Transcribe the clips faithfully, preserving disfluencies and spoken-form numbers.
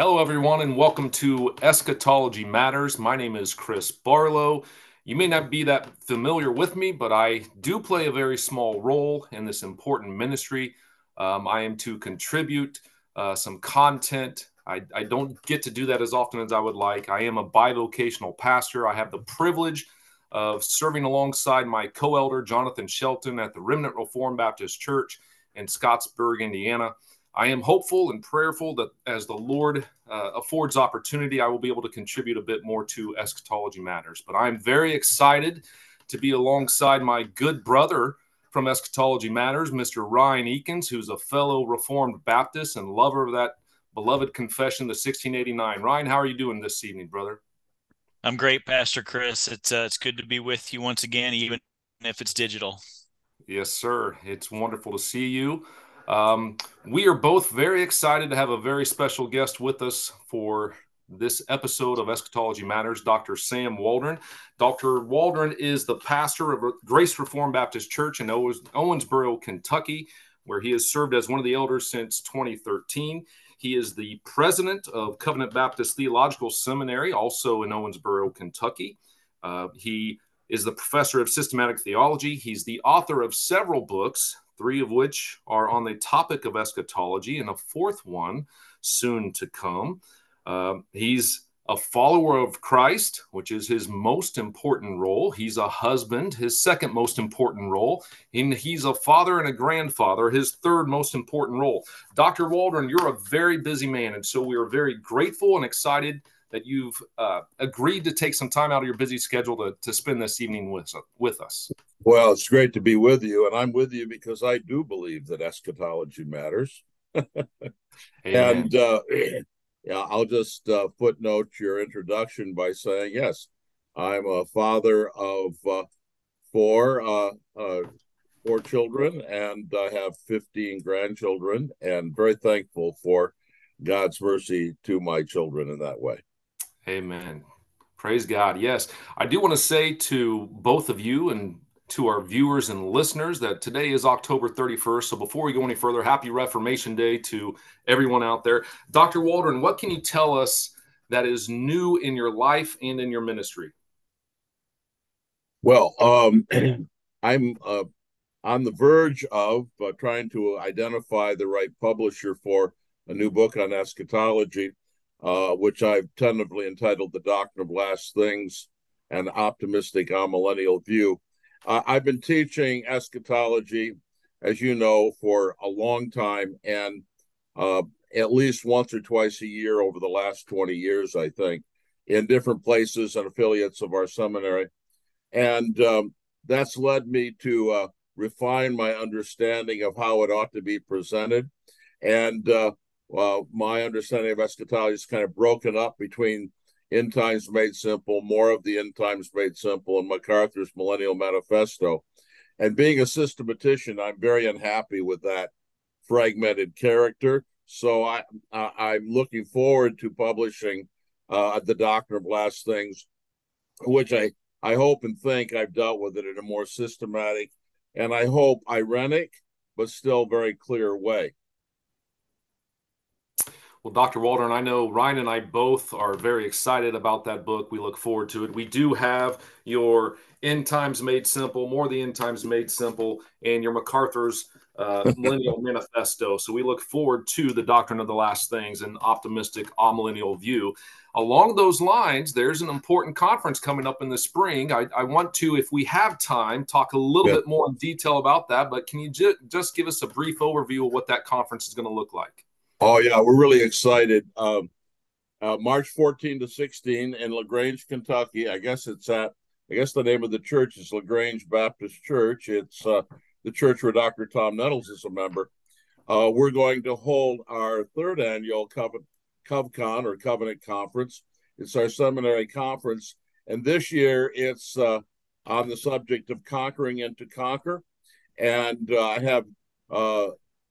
Hello, everyone, and welcome to Eschatology Matters. My name is Chris Barlow. You may not be that familiar with me, but I do play a very small role in this important ministry. Um, I am to contribute uh, some content. I, I don't get to do that as often as I would like. I am a bivocational pastor. I have the privilege of serving alongside my co-elder, Jonathan Shelton, at the Remnant Reform Baptist Church in Scottsburg, Indiana. I am hopeful and prayerful that as the Lord uh, affords opportunity, I will be able to contribute a bit more to Eschatology Matters. But I'm very excited to be alongside my good brother from Eschatology Matters, Mister Ryan Eakins, who's a fellow Reformed Baptist and lover of that beloved confession, the sixteen eighty-nine. Ryan, how are you doing this evening, brother? I'm great, Pastor Chris. It's, uh, it's good to be with you once again, even if it's digital. Yes, sir. It's wonderful to see you. Um, we are both very excited to have a very special guest with us for this episode of Eschatology Matters, Doctor Sam Waldron. Doctor Waldron is the pastor of Grace Reform Baptist Church in Owensboro, Kentucky, where he has served as one of the elders since twenty thirteen. He is the president of Covenant Baptist Theological Seminary, also in Owensboro, Kentucky. Uh, he is the professor of systematic theology. He's the author of several books, three of which are on the topic of eschatology, and a fourth one soon to come. Uh, he's a follower of Christ, which is his most important role. He's a husband, his second most important role. And he's a father and a grandfather, his third most important role. Doctor Waldron, you're a very busy man, and so we are very grateful and excited that you've uh, agreed to take some time out of your busy schedule to, to spend this evening with, with us. Well, it's great to be with you, and I'm with you because I do believe that eschatology matters. And uh, yeah, I'll just uh, footnote your introduction by saying, yes, I'm a father of uh, four, uh, uh, four children, and I have fifteen grandchildren, and very thankful for God's mercy to my children in that way. Amen. Praise God. Yes. I do want to say to both of you and to our viewers and listeners that today is October thirty-first. So before we go any further, happy Reformation Day to everyone out there. Doctor Waldron, what can you tell us that is new in your life and in your ministry? Well, um, I'm uh, on the verge of uh, trying to identify the right publisher for a new book on eschatology, Uh, which I've tentatively entitled The Doctrine of Last Things, an Optimistic Amillennial View. Uh, I've been teaching eschatology, as you know, for a long time, and uh, at least once or twice a year over the last twenty years, I think, in different places and affiliates of our seminary. And um, that's led me to uh, refine my understanding of how it ought to be presented. And uh, Well, my understanding of eschatology is kind of broken up between End Times Made Simple, more of the End Times Made Simple, and MacArthur's Millennial Manifesto. And being a systematician, I'm very unhappy with that fragmented character. So I, I, I'm looking forward to publishing uh, The Doctrine of Last Things, which I, I hope and think I've dealt with it in a more systematic and I hope ironic, but still very clear way. Well, Doctor Waldron, I know Ryan and I both are very excited about that book. We look forward to it. We do have your End Times Made Simple, more the End Times Made Simple, and your MacArthur's uh, Millennial Manifesto. So we look forward to The Doctrine of the Last Things, an Optimistic Amillennial View. Along those lines, there's an important conference coming up in the spring. I, I want to, if we have time, talk a little yeah. bit more in detail about that. But can you ju- just give us a brief overview of what that conference is going to look like? Oh, yeah, we're really excited. Um, uh, March fourteenth to sixteenth in LaGrange, Kentucky. I guess it's at, I guess the name of the church is LaGrange Baptist Church. It's uh, the church where Doctor Tom Nettles is a member. Uh, we're going to hold our third annual Coven, CovCon or Covenant Conference. It's our seminary conference. And this year it's uh, on the subject of conquering and to conquer. And uh, I have... Uh,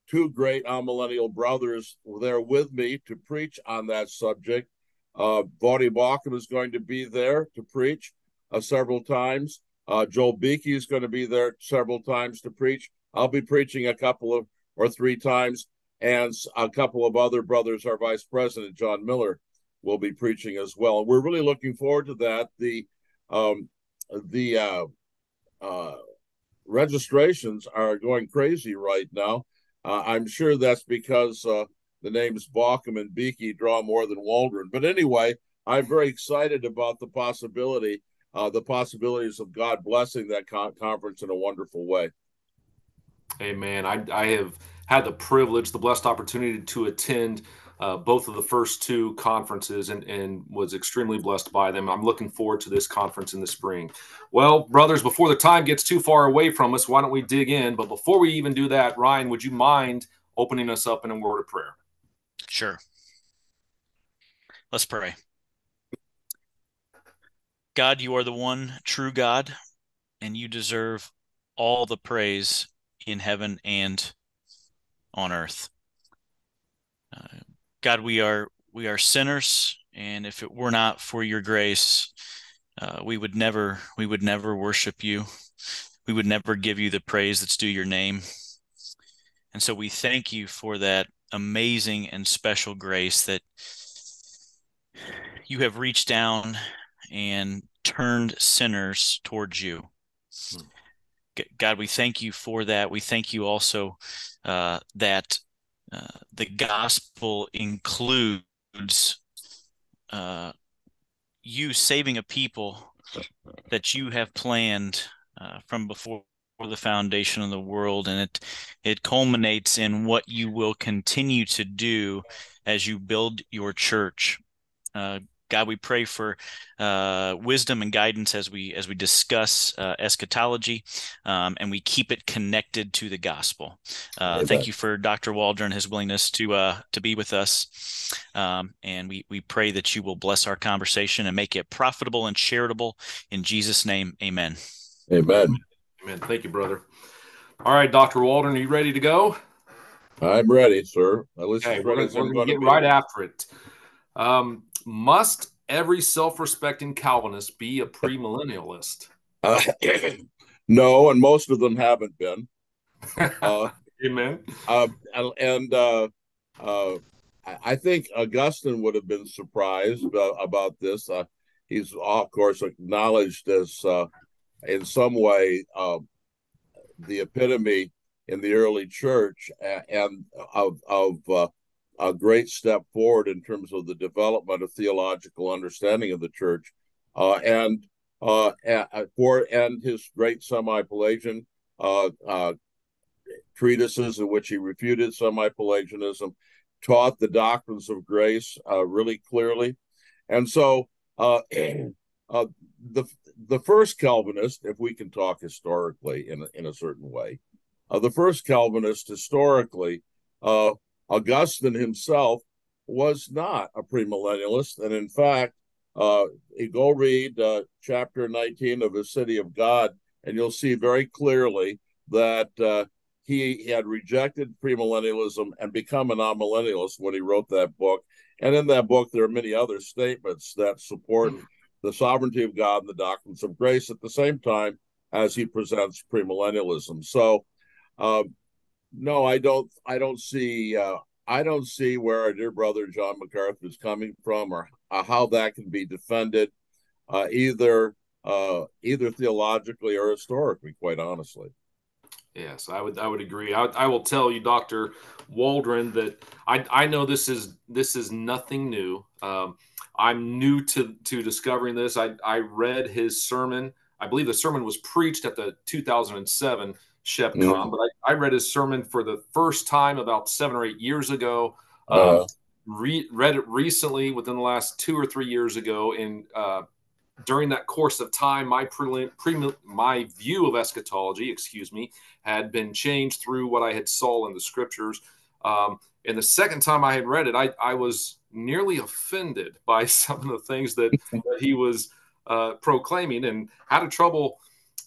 two great amillennial brothers there with me to preach on that subject. Uh, Voddie Baucham is going to be there to preach uh, several times. Uh, Joel Beeke is going to be there several times to preach. I'll be preaching a couple of or three times, and a couple of other brothers, our vice president, John Miller, will be preaching as well. We're really looking forward to that. The um, the uh, uh, registrations are going crazy right now. Uh, I'm sure that's because uh, the names Baucham and Beeke draw more than Waldron. But anyway, I'm very excited about the possibility, uh, the possibilities of God blessing that con- conference in a wonderful way. Amen. I, I have had the privilege, the blessed opportunity to attend uh, both of the first two conferences and, and was extremely blessed by them. I'm looking forward to this conference in the spring. Well, brothers, before the time gets too far away from us, why don't we dig in? But before we even do that, Ryan, would you mind opening us up in a word of prayer? Sure. Let's pray. God, you are the one true God, and you deserve all the praise in heaven and on earth. Uh, God, we are we are sinners, and if it were not for your grace, uh, we would never we would never worship you. We would never give you the praise that's due your name. And so we thank you for that amazing and special grace that you have reached down and turned sinners towards you. Hmm. God, we thank you for that. We thank you also uh, that uh, the gospel includes uh, you saving a people that you have planned uh, from before the foundation of the world, and it it culminates in what you will continue to do as you build your church. Uh, God, we pray for uh, wisdom and guidance as we as we discuss uh, eschatology, um, and we keep it connected to the gospel. Uh, thank you for Doctor Waldron, his willingness to uh, to be with us, um, and we we pray that you will bless our conversation and make it profitable and charitable. In Jesus' name, amen. Amen. Amen. Thank you, brother. All right, Doctor Waldron, are you ready to go? I'm ready, sir. Okay, we're going to get right after it. Um, Must every self-respecting Calvinist be a premillennialist? Uh, no, and most of them haven't been. Uh, Amen. Uh, and uh, uh, I think Augustine would have been surprised uh, about this. Uh, he's, of course, acknowledged as, uh, in some way, uh, the epitome in the early church and of of uh, a great step forward in terms of the development of theological understanding of the church, uh, and uh, for and his great semi-Pelagian uh, uh, treatises in which he refuted semi-Pelagianism, taught the doctrines of grace uh, really clearly, and so uh, uh, the the first Calvinist, if we can talk historically in in a certain way, uh, the first Calvinist historically. Uh, Augustine himself was not a premillennialist, and in fact, uh, go read uh, chapter nineteen of his City of God, and you'll see very clearly that uh, he, he had rejected premillennialism and become an amillennialist when he wrote that book. And in that book, there are many other statements that support the sovereignty of God and the doctrines of grace at the same time as he presents premillennialism. So, uh, No, I don't. I don't see. Uh, I don't see where our dear brother John MacArthur is coming from, or uh, how that can be defended, uh, either uh, either theologically or historically. Quite honestly. Yes, I would. I would agree. I, I will tell you, Doctor Waldron, that I, I know this is this is nothing new. Um, I'm new to to discovering this. I I read his sermon. I believe the sermon was preached at the two thousand seven. Shepcom, mm-hmm. but I, I read his sermon for the first time about seven or eight years ago. Uh, uh, re- read it recently, within the last two or three years ago. And uh, during that course of time, my pre- pre- my view of eschatology, excuse me, had been changed through what I had saw in the scriptures. Um, and the second time I had read it, I, I was nearly offended by some of the things that, that he was uh, proclaiming, and had a trouble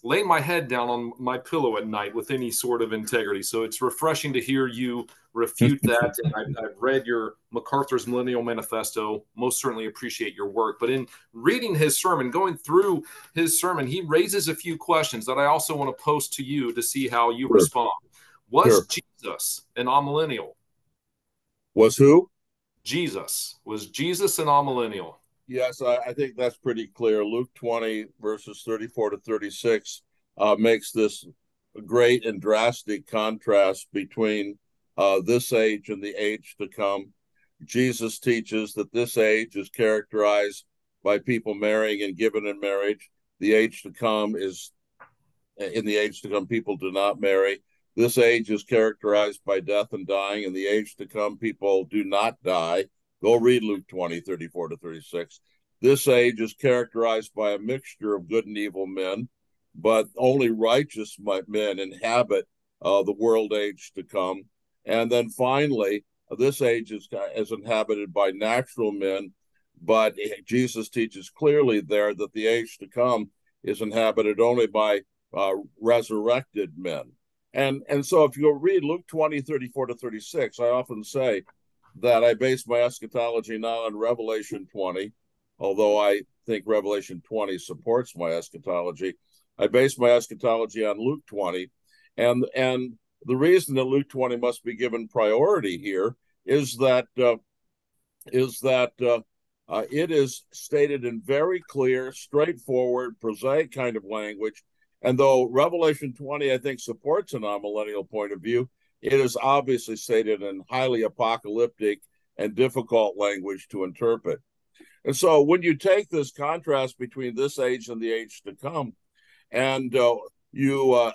lay my head down on my pillow at night with any sort of integrity. So it's refreshing to hear you refute that. And I, I've read your MacArthur's Millennial Manifesto, most certainly appreciate your work. But in reading his sermon, going through his sermon, he raises a few questions that I also want to post to you to see how you sure. respond. Was sure. Jesus an amillennial? Was who? Jesus. Was Jesus an amillennial? Yes, I, I think that's pretty clear. Luke twenty, verses thirty-four to thirty-six, uh, makes this great and drastic contrast between uh, this age and the age to come. Jesus teaches that this age is characterized by people marrying and given in marriage. The age to come is, in the age to come, people do not marry. This age is characterized by death and dying. In the age to come, people do not die. Go read Luke twenty, thirty-four to thirty-six. This age is characterized by a mixture of good and evil men, but only righteous men inhabit uh, the world age to come. And then finally, this age is, is inhabited by natural men, but Jesus teaches clearly there that the age to come is inhabited only by uh, resurrected men. And, and so if you read Luke twenty, thirty-four to thirty-six, I often say that I base my eschatology now on Revelation twenty, although I think Revelation twenty supports my eschatology. I base my eschatology on Luke twenty. And, and the reason that Luke twenty must be given priority here is that, uh, is that uh, uh, it is stated in very clear, straightforward, prosaic kind of language. And though Revelation twenty, I think, supports an amillennial point of view, it is obviously stated in highly apocalyptic and difficult language to interpret. And so when you take this contrast between this age and the age to come, and uh, you uh,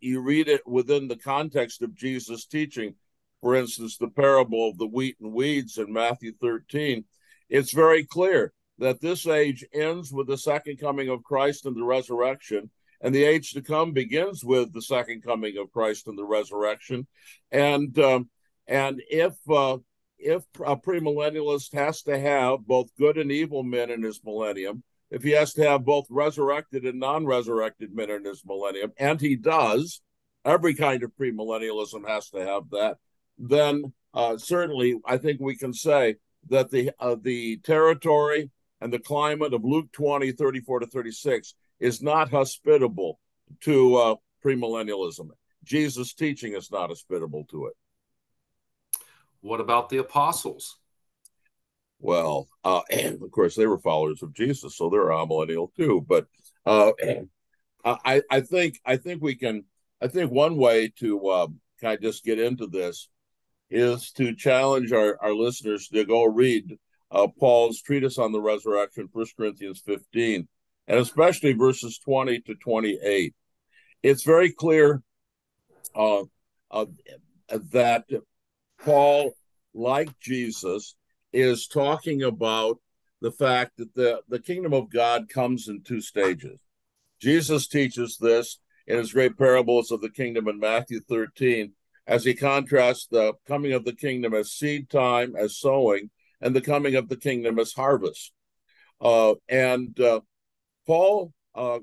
you read it within the context of Jesus' teaching, for instance, the parable of the wheat and weeds in Matthew thirteen, it's very clear that this age ends with the second coming of Christ and the resurrection, and the age to come begins with the second coming of Christ and the resurrection. And um, and if uh, if a premillennialist has to have both good and evil men in his millennium, if he has to have both resurrected and non-resurrected men in his millennium, and he does, every kind of premillennialism has to have that, then uh, certainly I think we can say that the uh, the territory and the climate of Luke twenty, thirty-four to thirty-six is not hospitable to uh, premillennialism. Jesus' teaching is not hospitable to it. What about the apostles? Well, uh, and of course, they were followers of Jesus, so they're amillennial too. But uh, I, I think I think we can. I think one way to uh, kind of just get into this is to challenge our, our listeners to go read uh, Paul's treatise on the resurrection, First Corinthians fifteen. And especially verses twenty to twenty-eight. It's very clear uh, uh, that Paul, like Jesus, is talking about the fact that the, the kingdom of God comes in two stages. Jesus teaches this in his great parables of the kingdom in Matthew thirteen, as he contrasts the coming of the kingdom as seed time, as sowing, and the coming of the kingdom as harvest. Uh, and... Uh, Paul uh,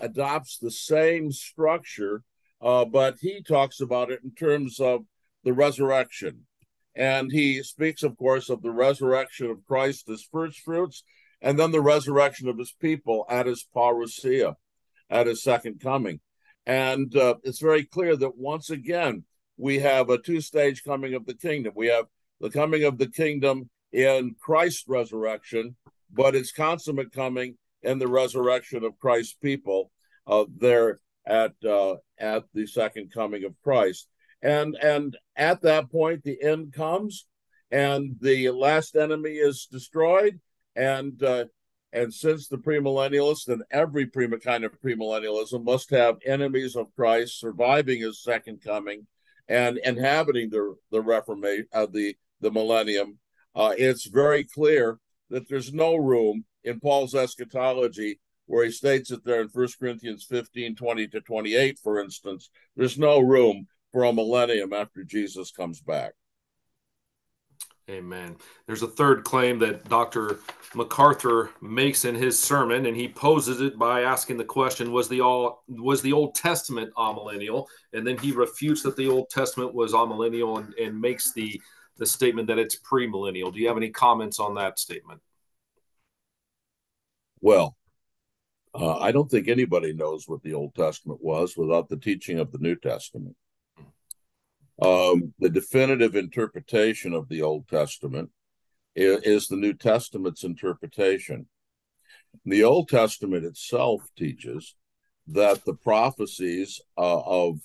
adopts the same structure, uh, but he talks about it in terms of the resurrection. And he speaks, of course, of the resurrection of Christ as first fruits, and then the resurrection of his people at his parousia, at his second coming. And uh, it's very clear that once again, we have a two-stage coming of the kingdom. We have the coming of the kingdom in Christ's resurrection, but its consummate coming and the resurrection of Christ's people uh, there at uh, at the second coming of Christ. And, and at that point, the end comes, and the last enemy is destroyed. And uh, and since the premillennialist and every prima kind of premillennialism must have enemies of Christ surviving his second coming and inhabiting the the reformation of uh, the the millennium, uh, it's very clear that there's no room in Paul's eschatology, where he states it there in First Corinthians fifteen, twenty to twenty-eight, for instance, there's no room for a millennium after Jesus comes back. Amen. There's a third claim that Doctor MacArthur makes in his sermon, and he poses it by asking the question, was the all was the Old Testament amillennial? And then he refutes that the Old Testament was amillennial and, and makes the, the statement that it's premillennial. Do you have any comments on that statement? Well, uh, I don't think anybody knows what the Old Testament was without the teaching of the New Testament. Um, the definitive interpretation of the Old Testament is, is the New Testament's interpretation. The Old Testament itself teaches that the prophecies uh, of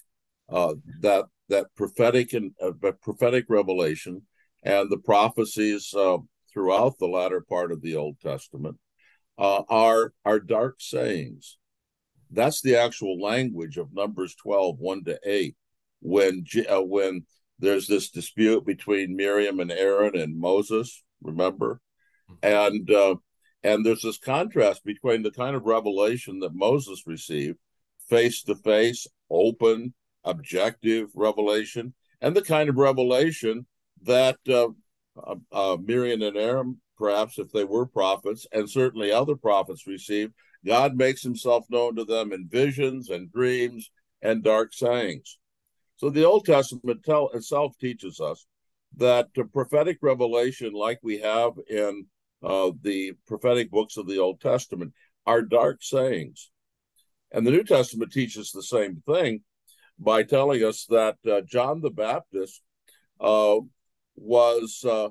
uh, that that prophetic and uh, prophetic revelation and the prophecies uh, throughout the latter part of the Old Testament uh, are are dark sayings. That's the actual language of Numbers twelve, one to eight. When uh, when there's this dispute between Miriam and Aaron and Moses, remember, and uh, and there's this contrast between the kind of revelation that Moses received, face to face, open, objective revelation, and the kind of revelation that uh, uh, uh, Miriam and Aaron, perhaps if they were prophets, and certainly other prophets received. God makes himself known to them in visions and dreams and dark sayings. So the Old Testament tell, itself teaches us that uh, prophetic revelation, like we have in uh, the prophetic books of the Old Testament, are dark sayings. And the New Testament teaches the same thing by telling us that uh, John the Baptist uh, was, uh,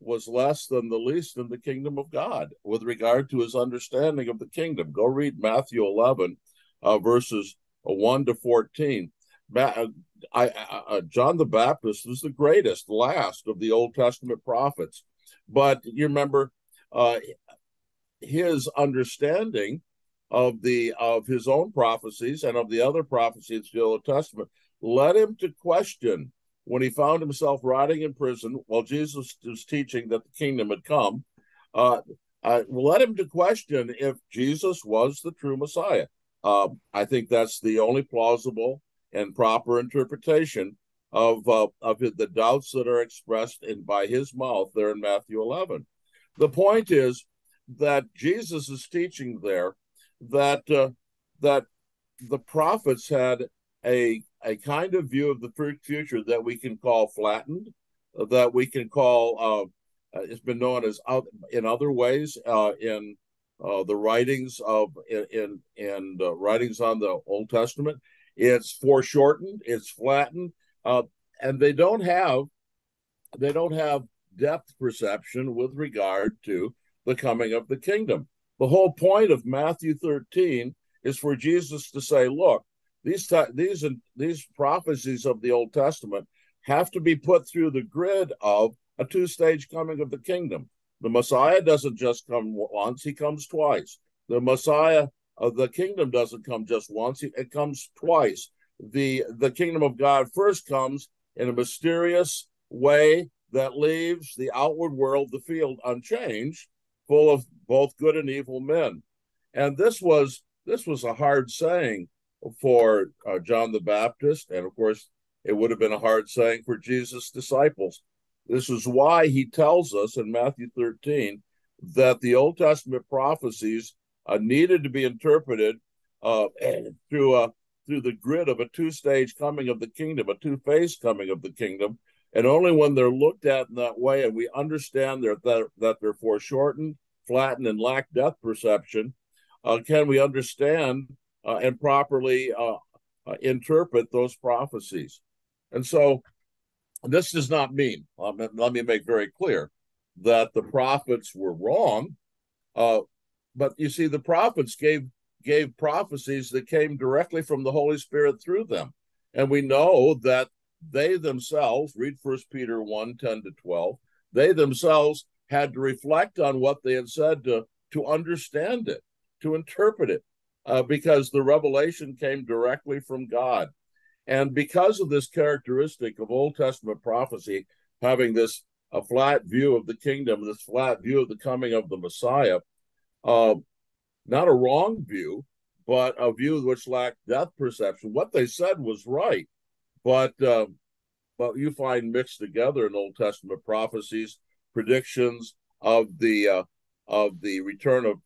was less than the least in the kingdom of God with regard to his understanding of the kingdom. Go read Matthew eleven, uh, verses one to fourteen. I, I, John the Baptist was the greatest, last of the Old Testament prophets. But you remember uh, his understanding of the of his own prophecies and of the other prophecies of the Old Testament led him to question when he found himself rotting in prison while Jesus was teaching that the kingdom had come, uh, uh, led him to question if Jesus was the true Messiah. Uh, I think that's the only plausible and proper interpretation of, uh, of the doubts that are expressed in, by his mouth there in Matthew eleven. The point is that Jesus is teaching there that, uh, that the prophets had a, a kind of view of the future that we can call flattened, that we can call, uh, it's been known as out, in other ways uh, in uh, the writings of, in, in, in uh, writings on the Old Testament. It's foreshortened, it's flattened, uh, and they don't have they don't have depth perception with regard to the coming of the kingdom. The whole point of Matthew thirteen is for Jesus to say, look, these these these prophecies of the Old Testament have to be put through the grid of a two-stage coming of the kingdom. The Messiah doesn't just come once, he comes twice. The Messiah Uh, the kingdom doesn't come just once, it comes twice. The, the kingdom of God first comes in a mysterious way that leaves the outward world, the field, unchanged, full of both good and evil men. And this was, this was a hard saying for uh, John the Baptist, and of course, it would have been a hard saying for Jesus' disciples. This is why he tells us in Matthew thirteen that the Old Testament prophecies Uh, needed to be interpreted uh, through a, through the grid of a two-stage coming of the kingdom, a two-phase coming of the kingdom, and only when they're looked at in that way and we understand they're, that, that they're foreshortened, flattened, and lack depth perception, uh, can we understand uh, and properly uh, uh, interpret those prophecies. And so this does not mean, um, let me make very clear, that the prophets were wrong, uh, but you see, the prophets gave gave prophecies that came directly from the Holy Spirit through them. And we know that they themselves, read First Peter one, ten to twelve, they themselves had to reflect on what they had said to, to understand it, to interpret it, uh, because the revelation came directly from God. And because of this characteristic of Old Testament prophecy, having this a flat view of the kingdom, this flat view of the coming of the Messiah, Uh, not a wrong view, but a view which lacked depth perception. What they said was right, but uh, well, you find mixed together in Old Testament prophecies, predictions of the uh, of the return of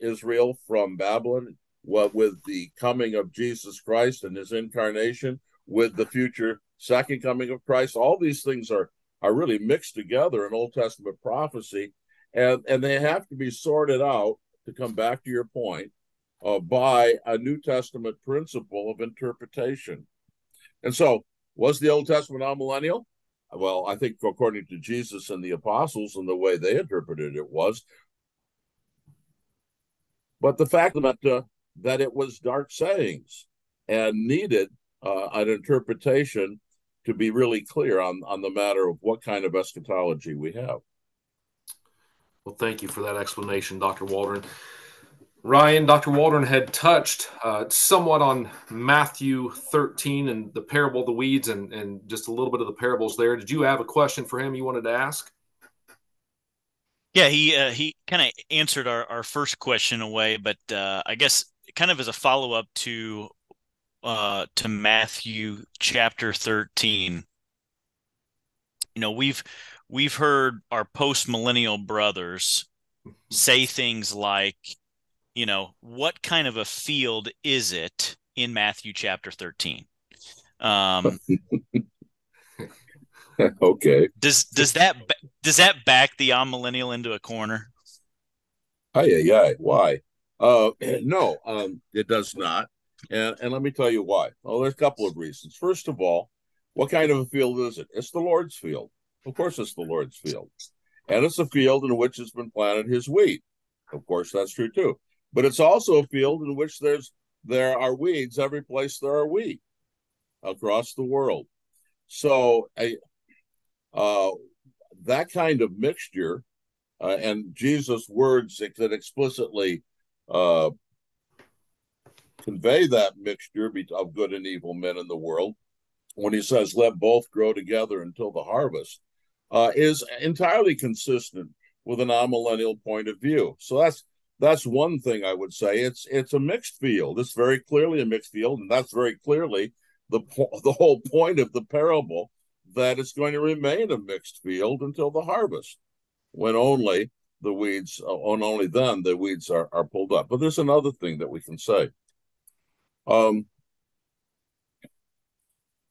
Israel from Babylon, what with the coming of Jesus Christ and his incarnation, with the future second coming of Christ. All these things are are really mixed together in Old Testament prophecy, and and they have to be sorted out, to come back to your point, uh, by a New Testament principle of interpretation. And so, was the Old Testament amillennial? Well, I think according to Jesus and the apostles and the way they interpreted it, was. But the fact that uh, that it was dark sayings and needed uh, an interpretation to be really clear on, on the matter of what kind of eschatology we have. Well, thank you for that explanation, Doctor Waldron. Ryan, Doctor Waldron had touched uh, somewhat on Matthew thirteen and the parable of the weeds, and, and just a little bit of the parables there. Did you have a question for him you wanted to ask? Yeah, he uh, he kind of answered our, our first question in a way, but uh, I guess kind of as a follow-up to uh, to Matthew chapter thirteen. You know, we've we've heard our post-millennial brothers say things like, you know, what kind of a field is it in Matthew chapter thirteen? Um, okay. Does does that does that back the amillennial into a corner? Oh yeah, yeah. Why? Uh, no, um, it does not. And and let me tell you why. Well, there's a couple of reasons. First of all, what kind of a field is it? It's the Lord's field. Of course, it's the Lord's field, and it's a field in which has been planted his wheat. Of course, that's true too. But it's also a field in which there's there are weeds every place there are wheat across the world. So a, uh, that kind of mixture uh, and Jesus' words that explicitly uh, convey that mixture of good and evil men in the world, when he says, let both grow together until the harvest, uh, is entirely consistent with an amillennial point of view. So that's That's one thing I would say. It's it's a mixed field. It's very clearly a mixed field, and that's very clearly the po- the whole point of the parable, that it's going to remain a mixed field until the harvest, when only the weeds, on only then the weeds are, are pulled up. But there's another thing that we can say. Um,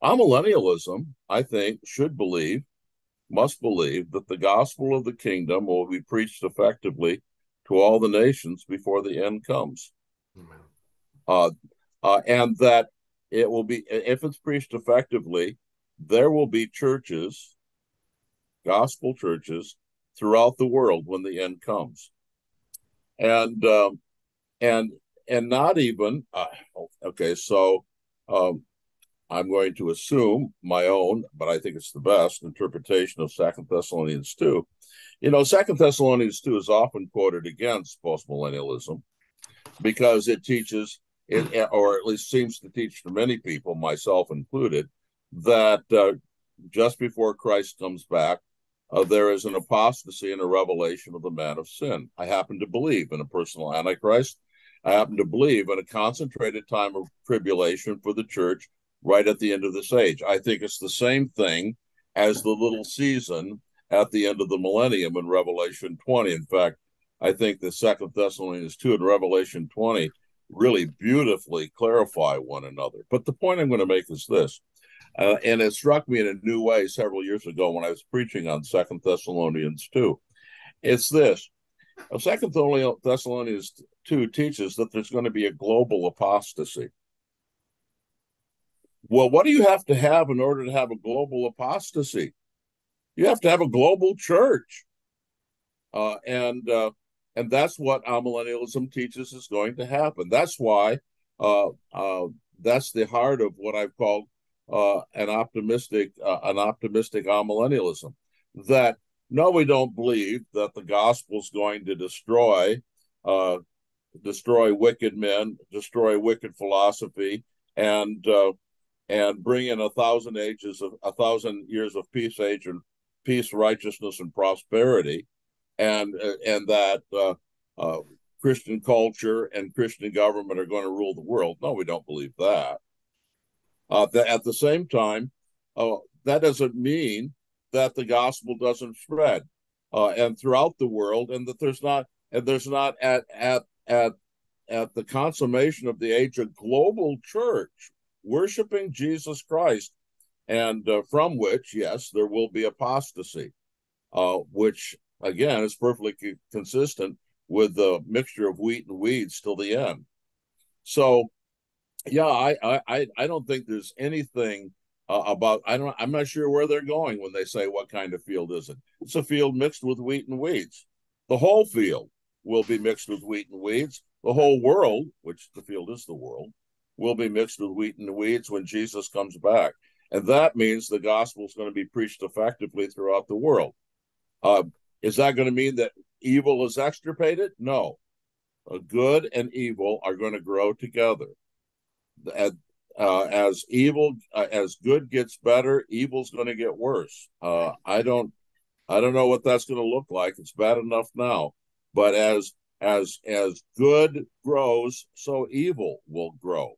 amillennialism, I think, should believe, must believe, that the gospel of the kingdom will be preached effectively to all the nations before the end comes. Uh, uh, and that it will be, if it's preached effectively, there will be churches, gospel churches, throughout the world when the end comes. And um, and and not even, uh, okay, so um, I'm going to assume my own, but I think it's the best interpretation of Second Thessalonians two. You know, Second Thessalonians two is often quoted against postmillennialism because it teaches, it, or at least seems to teach to many people, myself included, that uh, just before Christ comes back, uh, there is an apostasy and a revelation of the man of sin. I happen to believe in a personal antichrist. I happen to believe in a concentrated time of tribulation for the church right at the end of this age. I think it's the same thing as the little season at the end of the millennium in Revelation twenty. In fact, I think the Second Thessalonians two and Revelation twenty really beautifully clarify one another. But the point I'm going to make is this, uh, and it struck me in a new way several years ago when I was preaching on Second Thessalonians two. It's this, Second Thessalonians two teaches that there's going to be a global apostasy. Well, what do you have to have in order to have a global apostasy? You have to have a global church, uh, and uh, and that's what amillennialism teaches is going to happen. That's why uh, uh, that's the heart of what I've called uh, an optimistic uh, an optimistic amillennialism. That no, we don't believe that the gospel is going to destroy uh, destroy wicked men, destroy wicked philosophy, and uh, and bring in a thousand ages of a thousand years of peace age and peace, righteousness, and prosperity, and and that uh, uh, Christian culture and Christian government are going to rule the world. No, we don't believe that. Uh, that at the same time, uh, that doesn't mean that the gospel doesn't spread uh, and throughout the world, and that there's not and there's not at at at at the consummation of the age a global church worshiping Jesus Christ, and uh, from which, yes, there will be apostasy, uh, which again is perfectly c- consistent with the mixture of wheat and weeds till the end. So, yeah, I I I don't think there's anything uh, about I don't I'm not sure where they're going when they say what kind of field is it. It's a field mixed with wheat and weeds. The whole field will be mixed with wheat and weeds. The whole world, which the field is the world, will be mixed with wheat and weeds when Jesus comes back. And that means the gospel is going to be preached effectively throughout the world. Uh, is that going to mean that evil is extirpated? No. Uh, good and evil are going to grow together. Uh, uh, as evil, uh, as good gets better, evil's going to get worse. Uh, I don't, I don't know what that's going to look like. It's bad enough now, but as as as good grows, so evil will grow,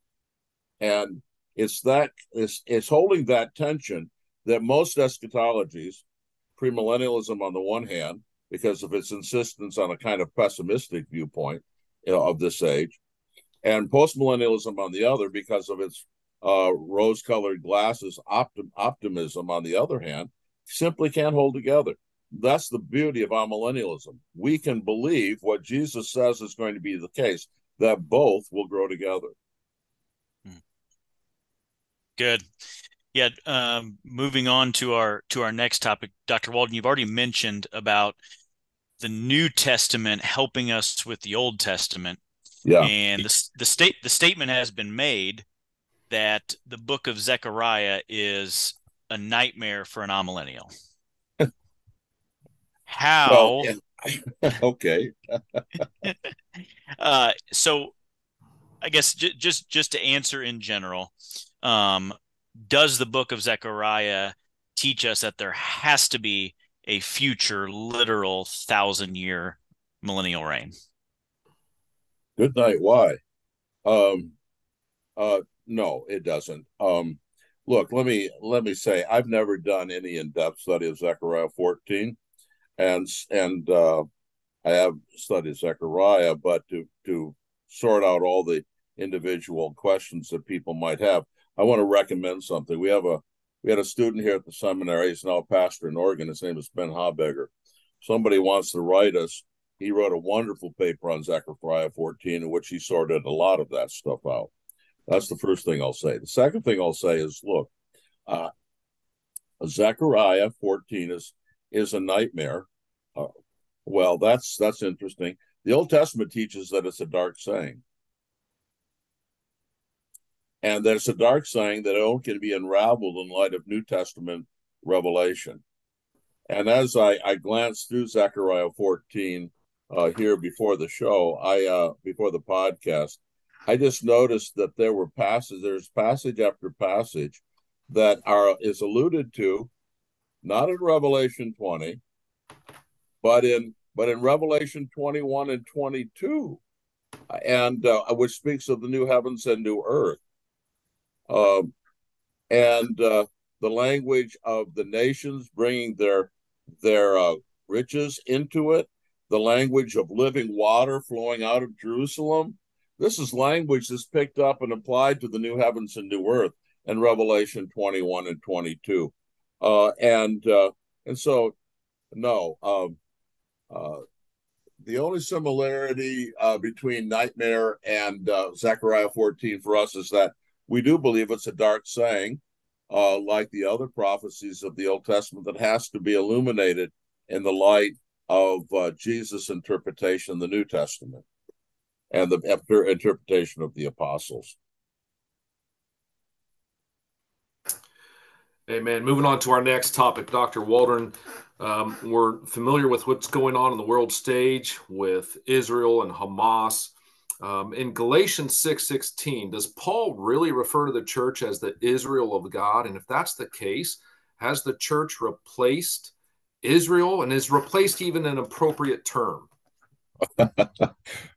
and it's that it's it's holding that tension that most eschatologies, premillennialism on the one hand, because of its insistence on a kind of pessimistic viewpoint, you know, of this age, and postmillennialism on the other, because of its uh, rose-colored glasses optim- optimism on the other hand, simply can't hold together. That's the beauty of amillennialism. We can believe what Jesus says is going to be the case, that both will grow together. Good. Yeah. Um, moving on to our to our next topic, Doctor Waldron, you've already mentioned about the New Testament helping us with the Old Testament. Yeah. And the the state the statement has been made that the book of Zechariah is a nightmare for an amillennial. How? Well, okay. uh, so, I guess j- just just to answer in general, um, does the book of Zechariah teach us that there has to be a future literal thousand year millennial reign? Good night. Why? Um, uh, no, it doesn't. Um, look, let me let me say, I've never done any in-depth study of Zechariah fourteen, and and uh, I have studied Zechariah, but to to sort out all the individual questions that people might have, I want to recommend something. We have a we had a student here at the seminary. He's now a pastor in Oregon. His name is Ben Habegger. Somebody wants to write us. He wrote a wonderful paper on Zechariah fourteen, in which he sorted a lot of that stuff out. That's the first thing I'll say. The second thing I'll say is, look, uh, Zechariah fourteen is is a nightmare. Uh, well, that's that's interesting. The Old Testament teaches that it's a dark saying, and that it's a dark saying that it can be unraveled in light of New Testament revelation. And as I, I glanced through Zechariah fourteen. Uh, here before the show, I uh, before the podcast, I just noticed that there were passages, there's passage after passage that are is alluded to, not in Revelation twenty, but in but in Revelation twenty-one and twenty-two, and uh, which speaks of the new heavens and new earth, um, and uh, the language of the nations bringing their their uh, riches into it. The language of living water flowing out of Jerusalem. This is language that's picked up and applied to the new heavens and new earth in Revelation twenty-one and twenty-two. Uh, and uh, and so, no, um, uh, the only similarity uh, between Nightmare and uh, Zechariah fourteen for us is that we do believe it's a dark saying, uh, like the other prophecies of the Old Testament, that has to be illuminated in the light of uh, Jesus' interpretation of the New Testament and the interpretation of the apostles. Amen. Moving on to our next topic, Doctor Waldron. Um, we're familiar with what's going on in the world stage with Israel and Hamas. Um, in Galatians six sixteen, does Paul really refer to the church as the Israel of God? And if that's the case, has the church replaced Israel, and is replaced even an appropriate term?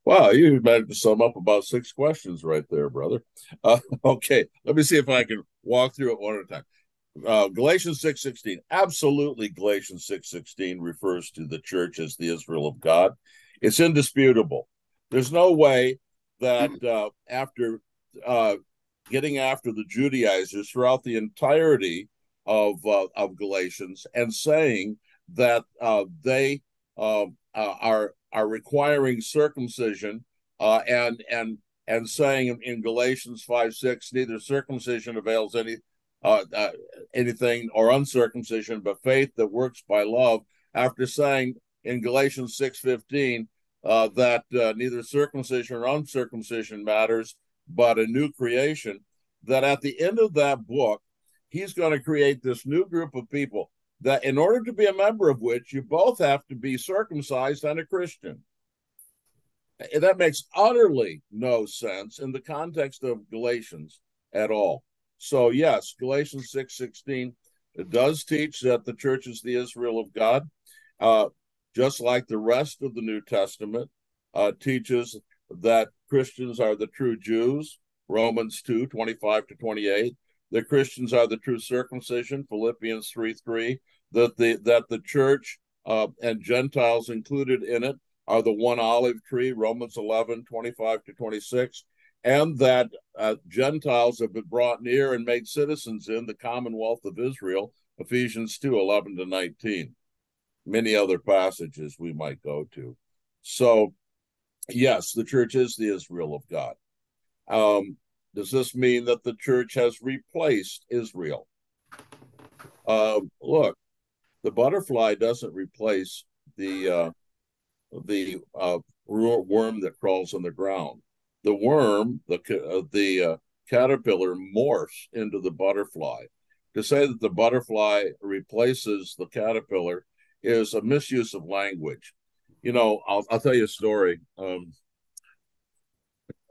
Wow, you managed to sum up about six questions right there, brother. Uh, okay, let me see if I can walk through it one at a time. Uh, Galatians six sixteen, absolutely Galatians six sixteen refers to the church as the Israel of God. It's indisputable. There's no way that uh, after uh, getting after the Judaizers throughout the entirety of uh, of Galatians and saying that uh, they uh, are are requiring circumcision uh, and and and saying in Galatians five six, neither circumcision avails any uh, uh, anything or uncircumcision, but faith that works by love. After saying in Galatians six fifteen. Uh, that uh, neither circumcision or uncircumcision matters, but a new creation, that at the end of that book, he's going to create this new group of people that in order to be a member of which you both have to be circumcised and a Christian. And that makes utterly no sense in the context of Galatians at all. So yes, Galatians six sixteen does teach that the church is the Israel of God. Uh, Just like the rest of the New Testament uh, teaches that Christians are the true Jews, Romans two twenty-five to twenty-eight, that Christians are the true circumcision, Philippians three three, that the that the church uh, and Gentiles included in it are the one olive tree, Romans eleven twenty-five to twenty-six, and that uh, Gentiles have been brought near and made citizens in the Commonwealth of Israel, Ephesians two eleven to nineteen. Many other passages we might go to. So, yes, the church is the Israel of God. Um, does this mean that the church has replaced Israel? Uh, look, the butterfly doesn't replace the uh, the uh, worm that crawls on the ground. The worm, the uh, the uh, caterpillar, morphs into the butterfly. To say that the butterfly replaces the caterpillar is a misuse of language. You know, I'll, I'll tell you a story. Um,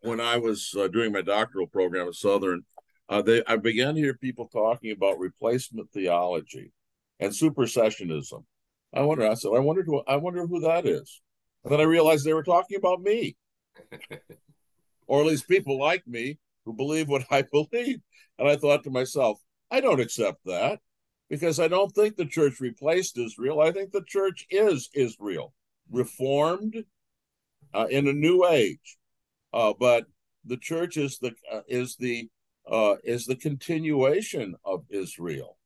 when I was uh, doing my doctoral program at Southern, uh, they, I began to hear people talking about replacement theology and supersessionism. I wonder, I said, I wonder, who, I wonder who that is. And then I realized they were talking about me, or at least people like me who believe what I believe. And I thought to myself, I don't accept that. Because I don't think the church replaced Israel. I think the church is Israel, reformed uh, in a new age. Uh, but the church is the uh, is the uh, is the continuation of Israel.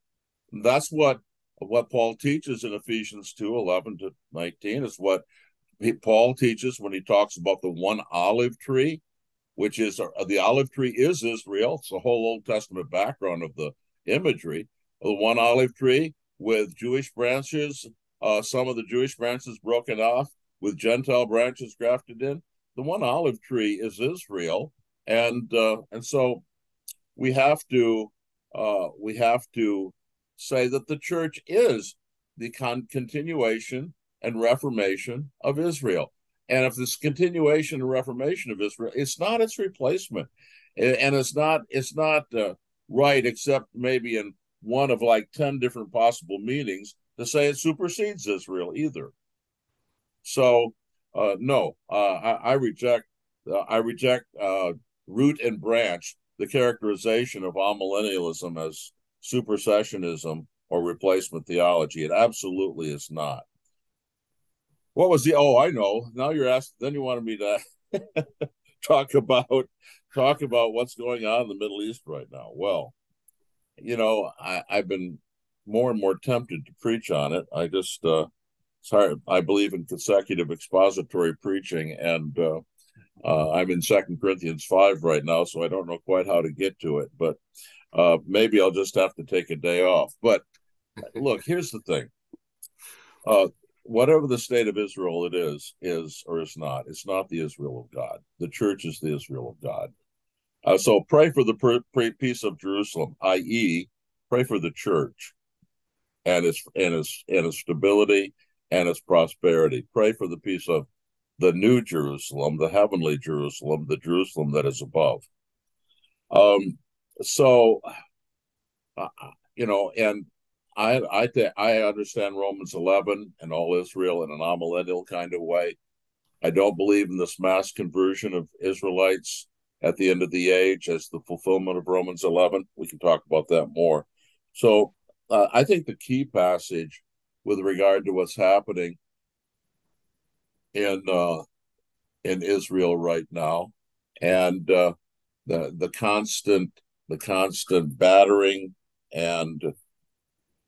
And that's what what Paul teaches in Ephesians two eleven to nineteen. Is what he, Paul teaches when he talks about the one olive tree, which is uh, the olive tree is Israel. It's the whole Old Testament background of the imagery. The one olive tree with Jewish branches, uh, some of the Jewish branches broken off, with Gentile branches grafted in. The one olive tree is Israel, and uh, and so we have to uh, we have to say that the church is the con continuation and reformation of Israel. And if this continuation and reformation of Israel, it's not its replacement, and it's not it's not uh, right, except maybe in one of like ten different possible meanings, to say it supersedes Israel either. So uh, no, uh, I, I reject. Uh, I reject uh, root and branch, the characterization of amillennialism as supersessionism or replacement theology. It absolutely is not. What was the? Oh, I know. Now you're asked. Then you wanted me to talk about talk about what's going on in the Middle East right now. Well. You know, I, I've been more and more tempted to preach on it. I just, uh, it's hard. I believe in consecutive expository preaching, and uh, uh, I'm in Second Corinthians five right now, so I don't know quite how to get to it, but uh, maybe I'll just have to take a day off. But look, here's the thing. Uh, whatever the state of Israel it is, is or is not, it's not the Israel of God. The church is the Israel of God. Uh, so pray for the peace of Jerusalem, that is, pray for the church and its and its and its stability and its prosperity. Pray for the peace of the new Jerusalem, the heavenly Jerusalem, the Jerusalem that is above. Um. So, uh, you know, and I I th I understand Romans eleven and all Israel in an amillennial kind of way. I don't believe in this mass conversion of Israelites at the end of the age as the fulfillment of Romans eleven. We can talk about that more. So uh, I think the key passage with regard to what's happening in uh, in Israel right now, and uh, the the constant the constant battering and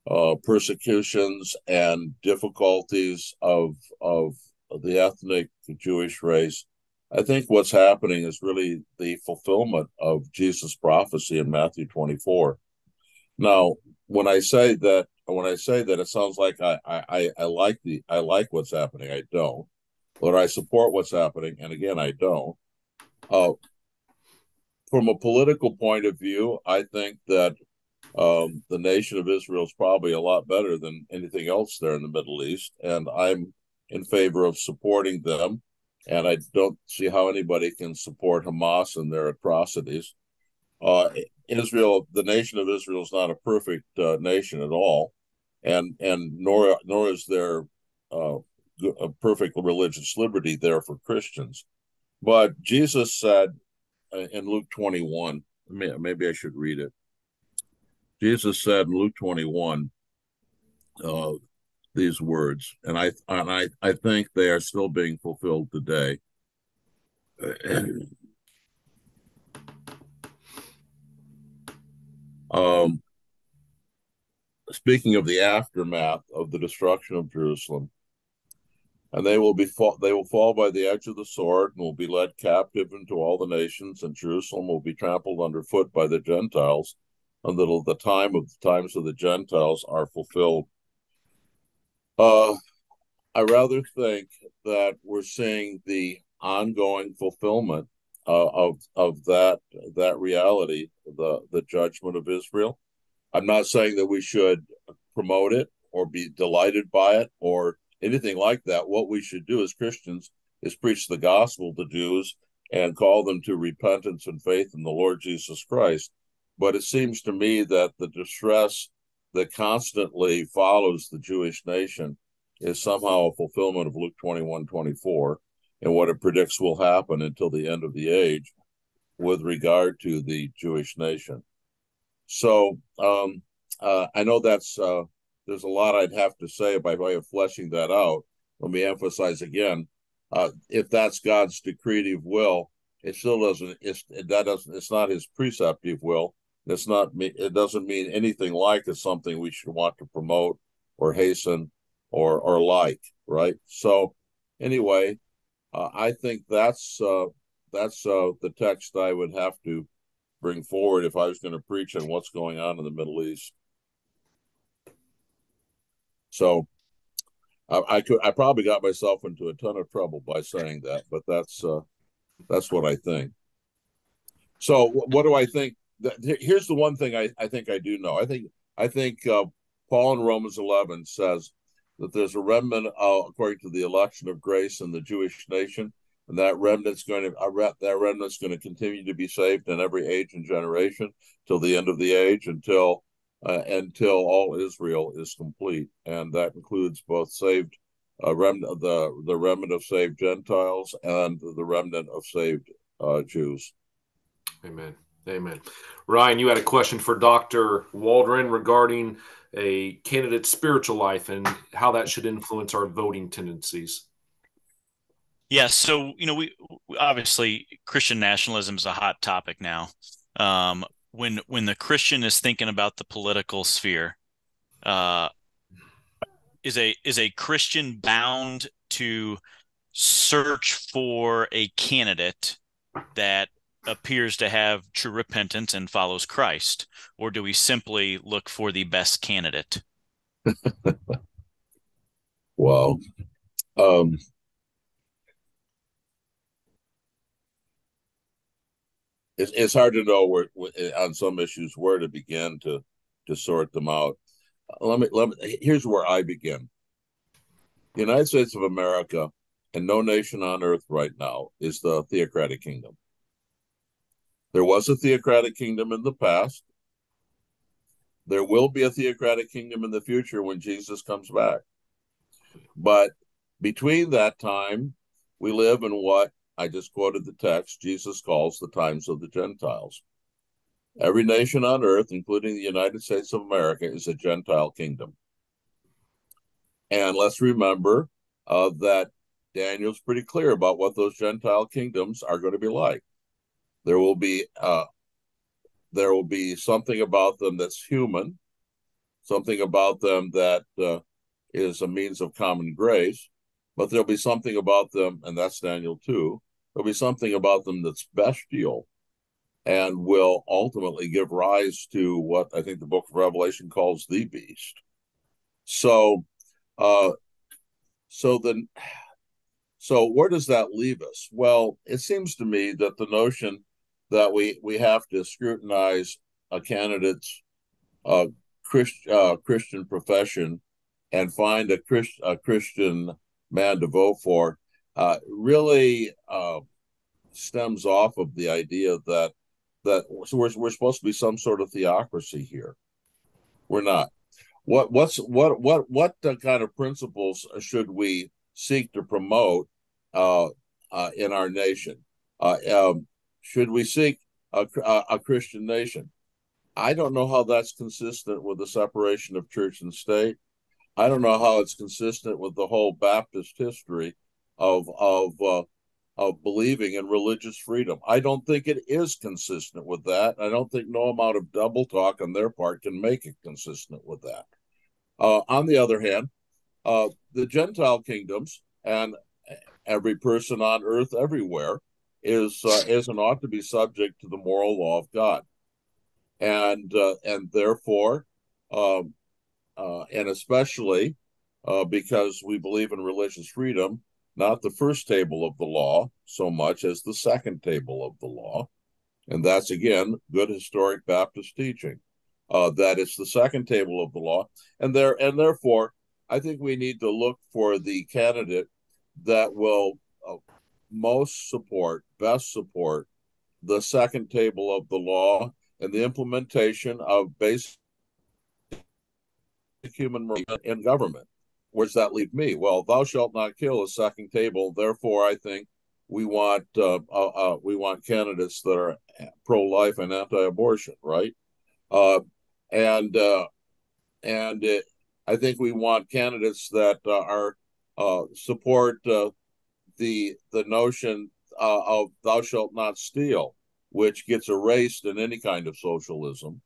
uh, persecutions and difficulties of of the ethnic Jewish race, I think what's happening is really the fulfillment of Jesus' prophecy in Matthew twenty-four. Now, when I say that, when I say that, it sounds like I I, I like the I like what's happening. I don't, but I support what's happening. And again, I don't. Uh, from a political point of view, I think that um, the nation of Israel is probably a lot better than anything else there in the Middle East, and I'm in favor of supporting them. And I don't see how anybody can support Hamas and their atrocities. Uh, Israel, the nation of Israel, is not a perfect uh, nation at all, and and nor nor is there uh, a perfect religious liberty there for Christians. But Jesus said in Luke twenty-one, maybe I should read it. Jesus said in Luke twenty-one uh, these words, and I and I I think they are still being fulfilled today. Um, speaking of the aftermath of the destruction of Jerusalem, and they will be fall, they will fall by the edge of the sword and will be led captive into all the nations, and Jerusalem will be trampled underfoot by the Gentiles until the time of the times of the Gentiles are fulfilled. Uh, I rather think that we're seeing the ongoing fulfillment Uh, of of that that reality, the the judgment of Israel. I'm not saying that we should promote it or be delighted by it or anything like that. What we should do as Christians is preach the gospel to Jews and call them to repentance and faith in the Lord Jesus Christ. But it seems to me that the distress that constantly follows the Jewish nation is somehow a fulfillment of Luke twenty-one twenty-four. And what it predicts will happen until the end of the age with regard to the Jewish nation. So um, uh, I know that's uh, there's a lot I'd have to say by way of fleshing that out. Let me emphasize again, uh, if that's God's decretive will, it still doesn't, it's, that doesn't, it's not his preceptive will. It's not, it doesn't mean anything like it's something we should want to promote or hasten or, or like, right? So anyway, Uh, I think that's uh, that's uh, the text I would have to bring forward if I was going to preach on what's going on in the Middle East. So I, I could I probably got myself into a ton of trouble by saying that, but that's uh, that's what I think. So what do I think? Here's the one thing I, I think I do know. I think I think uh, Paul in Romans eleven says that there's a remnant uh, according to the election of grace in the Jewish nation, and that remnant's going to uh, that remnant's going to continue to be saved in every age and generation till the end of the age, until uh, until all Israel is complete, and that includes both saved uh, remnant the the remnant of saved Gentiles and the remnant of saved uh, Jews. Amen. Amen. Ryan, you had a question for Doctor Waldron regarding a candidate's spiritual life and how that should influence our voting tendencies. Yes. Yeah, so, you know, we obviously Christian nationalism is a hot topic now. Um, when when the Christian is thinking about the political sphere, uh, is a is a Christian bound to search for a candidate that appears to have true repentance and follows Christ, or do we simply look for the best candidate? Well, um, it's, it's hard to know where, on some issues, where to begin to to sort them out. Let me let me. Here's where I begin. The United States of America, and no nation on earth right now, is the theocratic kingdom. There was a theocratic kingdom in the past. There will be a theocratic kingdom in the future when Jesus comes back. But between that time, we live in what I just quoted the text, Jesus calls the times of the Gentiles. Every nation on earth, including the United States of America, is a Gentile kingdom. And let's remember uh, that Daniel's pretty clear about what those Gentile kingdoms are going to be like. There will be uh, there will be something about them that's human, something about them that uh, is a means of common grace, but there'll be something about them, and that's Daniel two, there'll be something about them that's bestial and will ultimately give rise to what I think the book of Revelation calls the beast. So, uh, so the... So where does that leave us? Well, it seems to me that the notion that we, we have to scrutinize a candidate's uh, Christ, uh, Christian profession and find a, Christ, a Christian man to vote for uh, really uh, stems off of the idea that that we're, we're supposed to be some sort of theocracy here. We're not. What what's what what what kind of principles should we seek to promote uh, uh, in our nation? Uh, um, should we seek a, a, a Christian nation? I don't know how that's consistent with the separation of church and state. I don't know how it's consistent with the whole Baptist history of of uh, of believing in religious freedom. I don't think it is consistent with that. I don't think no amount of double talk on their part can make it consistent with that. Uh, on the other hand, Uh, the Gentile kingdoms and every person on earth everywhere is uh, is and ought to be subject to the moral law of God, and uh, and therefore, um, uh, and especially uh, because we believe in religious freedom, not the first table of the law so much as the second table of the law, and that's again good historic Baptist teaching uh, that it's the second table of the law, and there and therefore. I think we need to look for the candidate that will uh, most support, best support, the second table of the law and the implementation of basic human rights in government. Where does that leave me? Well, thou shalt not kill is second table. Therefore, I think we want uh, uh, uh, we want candidates that are pro-life and anti-abortion, right? Uh, and uh, and. It, I think we want candidates that uh, are uh, support uh, the the notion uh, of thou shalt not steal, which gets erased in any kind of socialism.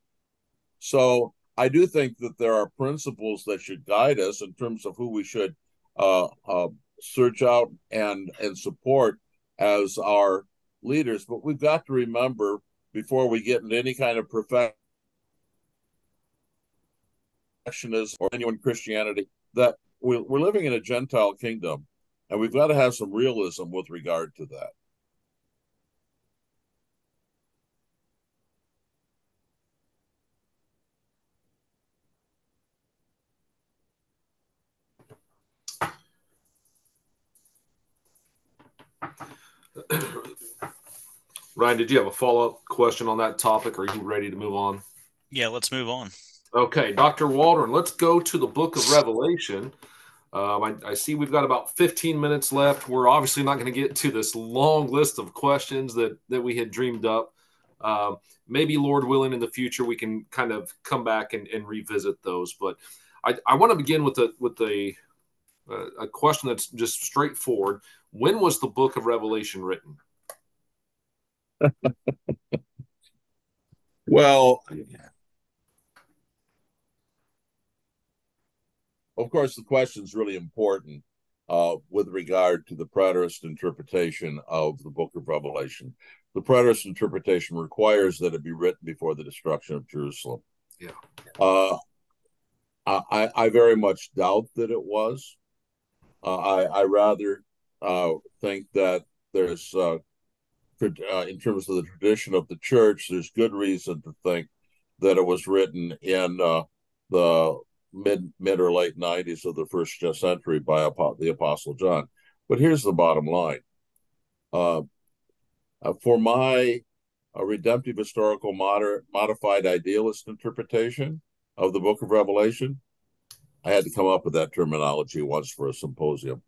So I do think that there are principles that should guide us in terms of who we should uh, uh, search out and, and support as our leaders. But we've got to remember before we get into any kind of perfection, is or genuine Christianity, that we're, we're living in a Gentile kingdom, and we've got to have some realism with regard to that. Ryan, did you have a follow-up question on that topic, or are you ready to move on? Yeah, let's move on. Okay, Doctor Waldron, let's go to the book of Revelation. Um, I, I see we've got about fifteen minutes left. We're obviously not going to get to this long list of questions that, that we had dreamed up. Um, maybe, Lord willing, in the future we can kind of come back and, and revisit those. But I, I want to begin with, a, with a, a question that's just straightforward. When was the book of Revelation written? Well... Of course, the question is really important uh, with regard to the preterist interpretation of the book of Revelation. The preterist interpretation requires that it be written before the destruction of Jerusalem. Yeah. Uh, I, I very much doubt that it was. Uh, I, I rather uh, think that there's, uh, in terms of the tradition of the church, there's good reason to think that it was written in uh, the mid mid or late nineties of the first century by the Apostle John. But here's the bottom line. Uh, for my uh, redemptive historical moder modified idealist interpretation of the book of Revelation, I had to come up with that terminology once for a symposium.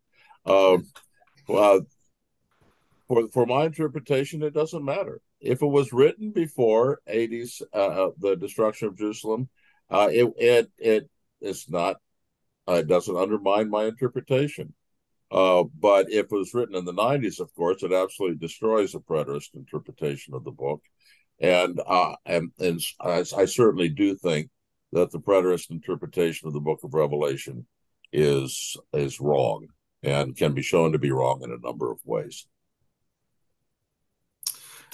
Uh, well, for, for my interpretation, it doesn't matter. if it was written before eighties, uh, the destruction of Jerusalem, uh, it it it is not. Uh, it doesn't undermine my interpretation. Uh, but if it was written in the nineties, of course, it absolutely destroys the preterist interpretation of the book. And uh, and, and I, I certainly do think that the preterist interpretation of the Book of Revelation is is wrong and can be shown to be wrong in a number of ways.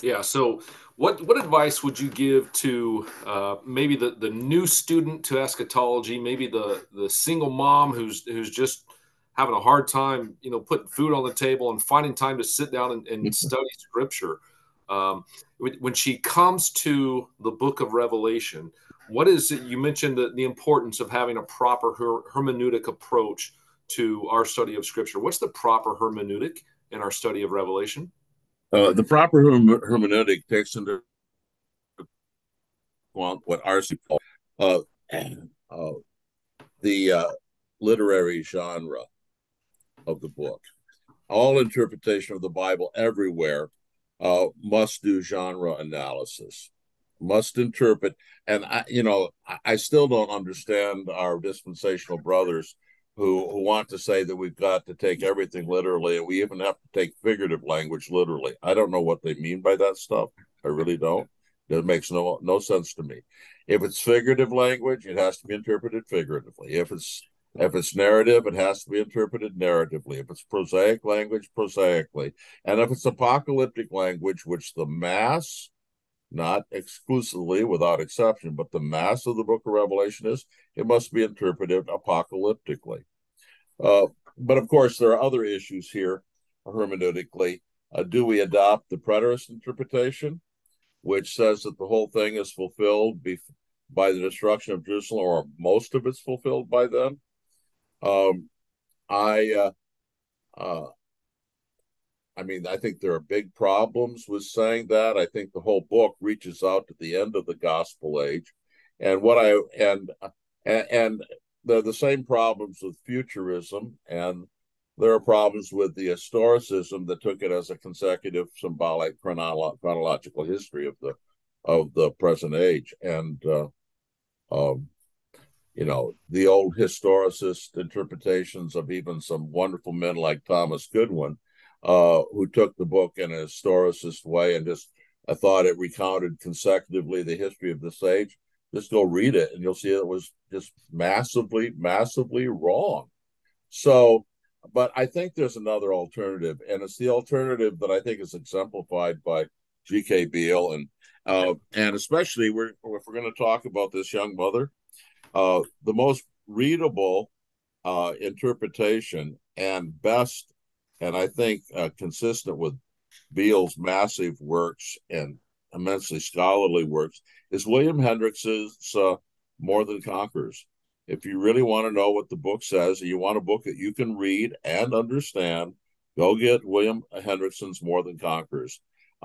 Yeah. So what, what advice would you give to uh, maybe the, the new student to eschatology, maybe the, the single mom who's, who's just having a hard time, you know, putting food on the table and finding time to sit down and, and study scripture. Um, when she comes to the Book of Revelation, what is it? You mentioned the, the importance of having a proper her, hermeneutic approach to our study of scripture. What's the proper hermeneutic in our study of Revelation? Uh, the proper herme hermeneutic takes into account what R C Paul, uh, uh, the uh, literary genre of the book. All interpretation of the Bible everywhere uh, must do genre analysis, must interpret. And, I, you know, I, I still don't understand our dispensational brothers Who, who want to say that we've got to take everything literally, and we even have to take figurative language literally. I don't know what they mean by that stuff. I really don't. That makes no no sense to me. If it's figurative language, it has to be interpreted figuratively. If it's if it's narrative, it has to be interpreted narratively. If it's prosaic language, prosaically. And if it's apocalyptic language, which the mass, not exclusively without exception, but the mass of the Book of Revelation is, it must be interpreted apocalyptically. Uh, but of course, there are other issues here hermeneutically. Uh, do we adopt the preterist interpretation, which says that the whole thing is fulfilled by the destruction of Jerusalem, or most of it's fulfilled by then? Um, I, uh, uh, I mean, I think there are big problems with saying that. I think the whole book reaches out to the end of the gospel age, and what I and and, and there are the same problems with futurism, and there are problems with the historicism that took it as a consecutive symbolic chronolo chronological history of the of the present age, and uh, um, you know, the old historicist interpretations of even some wonderful men like Thomas Goodwin, Uh, who took the book in a historicist way and just I thought it recounted consecutively the history of this age. Just go read it and you'll see it was just massively, massively wrong. So, but I think there's another alternative, and it's the alternative that I think is exemplified by G K. Beale, and uh, and especially we're, if we're going to talk about this young mother, uh, the most readable uh, interpretation and best, and I think uh, consistent with Beale's massive works and immensely scholarly works, is William Hendrickson's uh, More Than Conquerors. If you really want to know what the book says, and you want a book that you can read and understand, go get William Hendrickson's More Than Conquerors.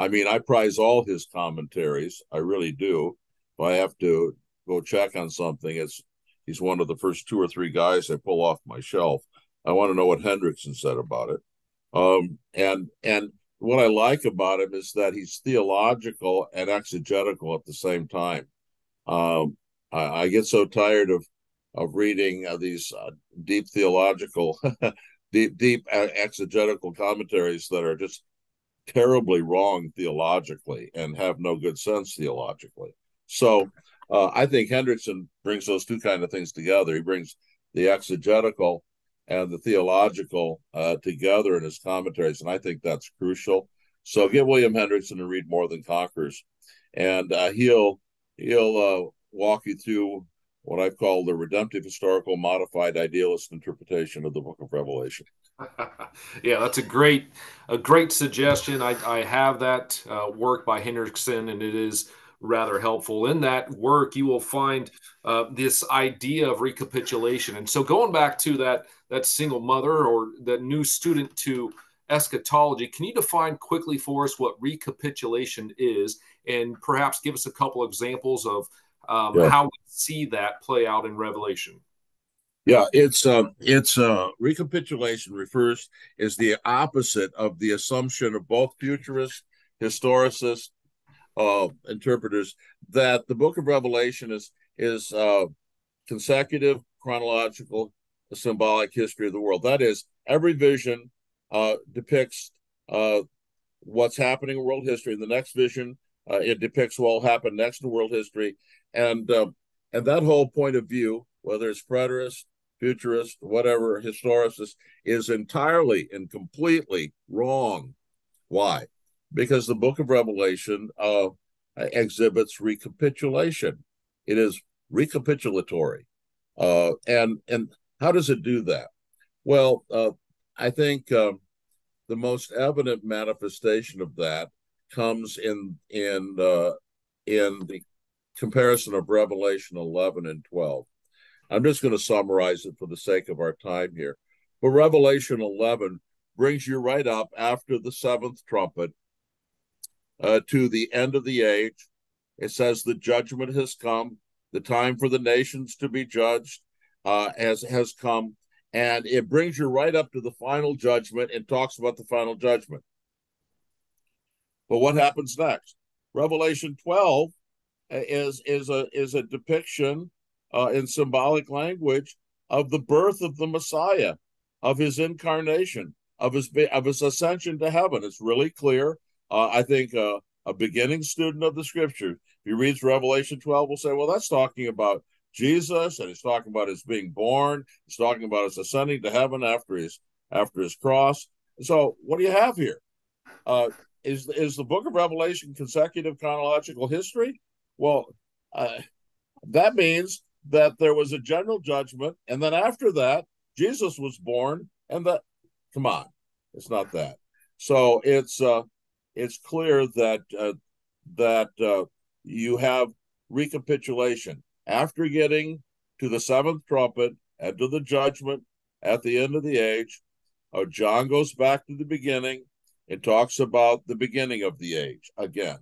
I mean, I prize all his commentaries. I really do. If I have to go check on something, it's he's one of the first two or three guys I pull off my shelf. I want to know what Hendrickson said about it. Um, and and what I like about him is that he's theological and exegetical at the same time. Um, I, I get so tired of of reading uh, these uh, deep theological, deep deep exegetical commentaries that are just terribly wrong theologically and have no good sense theologically. So uh, I think Hendrickson brings those two kind of things together. He brings the exegetical and the theological uh, together in his commentaries, and I think that's crucial. So get William Hendrickson and read More Than Conquerors, and uh, he'll he'll uh, walk you through what I've called the redemptive, historical, modified, idealist interpretation of the Book of Revelation. Yeah, that's a great a great suggestion. I, I have that uh, work by Hendrickson, and it is rather helpful. In that work, you will find uh, this idea of recapitulation. And so going back to that, that single mother or that new student to eschatology, can you define quickly for us what recapitulation is, and perhaps give us a couple examples of um, yeah. how we see that play out in Revelation? Yeah, it's uh, it's uh, recapitulation refers is the opposite of the assumption of both futurist, historicist, uh, interpreters that the book of Revelation is is uh, consecutive, chronological, symbolic history of the world. That is, every vision uh, depicts uh, what's happening in world history. The next vision, uh, it depicts what will happen next in world history. And, uh, and that whole point of view, whether it's preterist, futurist, whatever, historicist, is entirely and completely wrong. Why? Because the book of Revelation uh, exhibits recapitulation. It is recapitulatory. Uh, and and how does it do that? Well, uh, I think uh, the most evident manifestation of that comes in in uh, in the comparison of Revelation eleven and twelve. I'm just going to summarize it for the sake of our time here. But Revelation eleven brings you right up after the seventh trumpet uh, to the end of the age. It says the judgment has come. The time for the nations to be judged uh, has, has come. And it brings you right up to the final judgment and talks about the final judgment. But what happens next? Revelation twelve is, is, a, is a depiction uh, in symbolic language of the birth of the Messiah, of his incarnation, of his, of his ascension to heaven. It's really clear. Uh, I think uh, a beginning student of the scripture, he reads Revelation twelve, will say, well, that's talking about Jesus, and it's talking about his being born. It's talking about his ascending to heaven after his after his cross. So what do you have here? Uh, is, is the book of Revelation consecutive chronological history? Well, uh, that means that there was a general judgment, and then after that, Jesus was born, and that, come on, it's not that. So it's uh, it's clear that uh, that uh, you have recapitulation. After getting to the seventh trumpet and to the judgment at the end of the age, uh, John goes back to the beginning and talks about the beginning of the age again.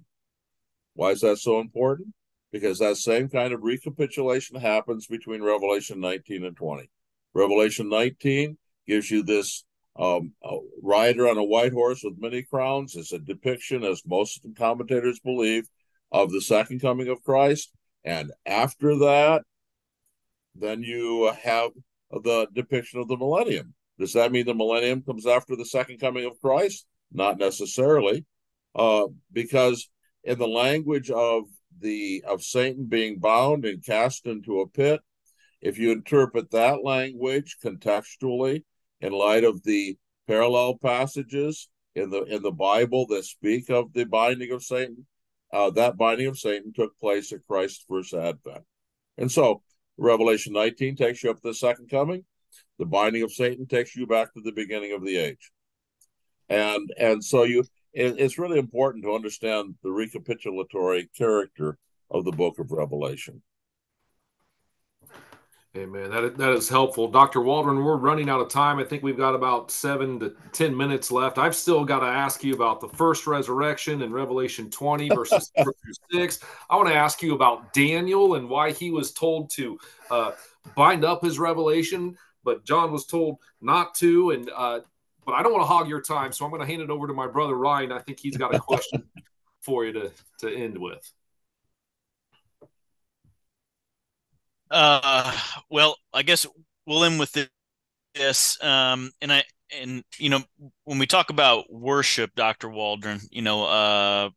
Why is that so important? Because that same kind of recapitulation happens between Revelation nineteen and twenty. Revelation nineteen gives you this um, rider on a white horse with many crowns. It's a depiction, as most commentators believe, of the second coming of Christ. And after that, then you have the depiction of the millennium. Does that mean the millennium comes after the second coming of Christ? Not necessarily, uh, because in the language of the of Satan being bound and cast into a pit, if you interpret that language contextually in light of the parallel passages in the in the Bible that speak of the binding of Satan, Uh, that binding of Satan took place at Christ's first advent. And so Revelation nineteen takes you up to the second coming. The binding of Satan takes you back to the beginning of the age. And and so you it, it's really important to understand the recapitulatory character of the book of Revelation. Amen. That is, that is helpful. Doctor Waldron, we're running out of time. I think we've got about seven to ten minutes left. I've still got to ask you about the first resurrection in Revelation twenty, verses six. I want to ask you about Daniel and why he was told to uh, bind up his revelation, but John was told not to. And uh, but I don't want to hog your time, so I'm going to hand it over to my brother, Ryan. I think he's got a question for you to, to end with. Uh, well, I guess we'll end with this. Um, and I, and, you know, when we talk about worship, Doctor Waldron, you know, uh,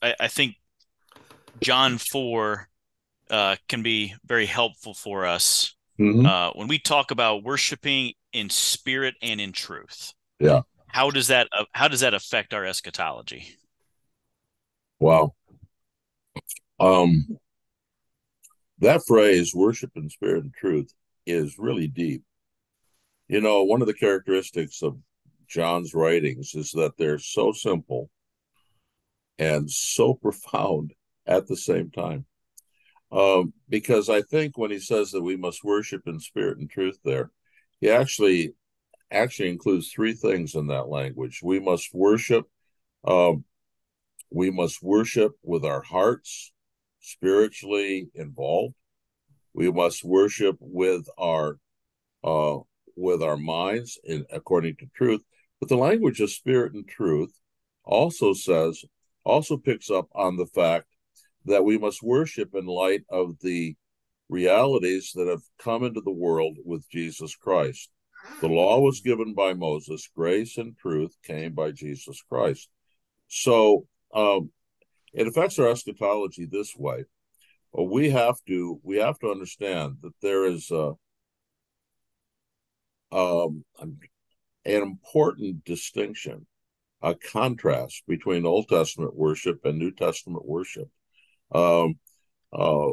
I, I think John four, uh, can be very helpful for us. Mm-hmm. Uh, when we talk about worshiping in spirit and in truth, yeah. How does that, uh, how does that affect our eschatology? Wow. Um, That phrase, worship in spirit and truth, is really deep. You know, one of the characteristics of John's writings is that they're so simple and so profound at the same time. Um, because I think when he says that we must worship in spirit and truth there, he actually actually includes three things in that language. We must worship. Um, we must worship with our hearts, spiritually involved. We must worship with our uh with our minds, in according to truth. But the language of spirit and truth also says also picks up on the fact that we must worship in light of the realities that have come into the world with Jesus Christ. The law was given by Moses. Grace and truth came by Jesus Christ. So um, it affects our eschatology this way. We have to we have to understand that there is a, um, an important distinction, a contrast between Old Testament worship and New Testament worship. Um, uh,